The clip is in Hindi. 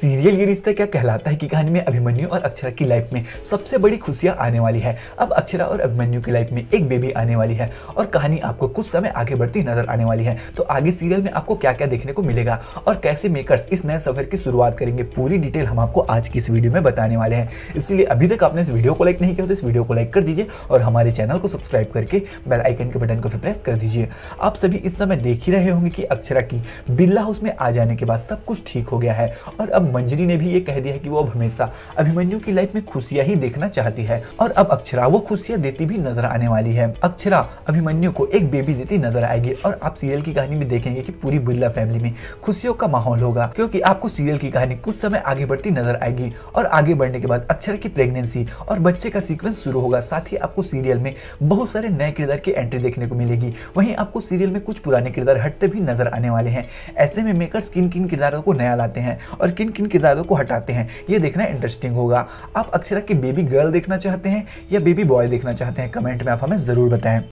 सीरियल ये रिश्ता क्या कहलाता है की कहानी में अभिमन्यु और अक्षरा की लाइफ में सबसे बड़ी खुशियां आने वाली है। अब अक्षरा और अभिमन्यु की लाइफ में एक बेबी आने वाली है और कहानी आपको कुछ समय आगे बढ़ती नजर आने वाली है। तो आगे सीरियल में आपको क्या क्या देखने को मिलेगा और कैसे मेकर्स इस नए सफर की शुरुआत करेंगे, पूरी डिटेल हम आपको आज की इस वीडियो में बताने वाले हैं। इसलिए अभी तक आपने इस वीडियो को लाइक नहीं किया तो इस वीडियो को लाइक कर दीजिए और हमारे चैनल को सब्सक्राइब करके बेल आइकन के बटन को भी प्रेस कर दीजिए। आप सभी इस समय देख ही रहे होंगे कि अक्षरा की बिरला हाउस में आ जाने के बाद सब कुछ ठीक हो गया है और अब मंजरी ने भी ये कह दिया है कि वो अब हमेशा अभिमन्यु की लाइफ में खुशियां ही देखना चाहती है और अब अक्षरा वो खुशियां देती भी नजर आने वाली है। अक्षरा अभिमन्यु को एक बेबी देती नजर आएगी और आप सीरियल की कहानी में देखेंगे कि पूरी बिरला फैमिली में खुशियों का माहौल होगा, क्योंकि आपको सीरियल की कहानी कुछ समय आगे बढ़ती नजर आएगी और आगे बढ़ने के बाद अक्षरा की प्रेगनेंसी और बच्चे का सीक्वेंस शुरू होगा। साथ ही आपको सीरियल में बहुत सारे नए किरदार की एंट्री देखने को मिलेगी, वहीं आपको सीरियल में कुछ पुराने किरदार हटते भी नजर आने वाले हैं। ऐसे में मेकर्स किन किन किरदारों को नया लाते हैं और किन किन किरदारों को हटाते हैं ये देखना इंटरेस्टिंग होगा। आप अक्षरा की बेबी गर्ल देखना चाहते हैं या बेबी बॉय देखना चाहते हैं, कमेंट में आप हमें जरूर बताएं।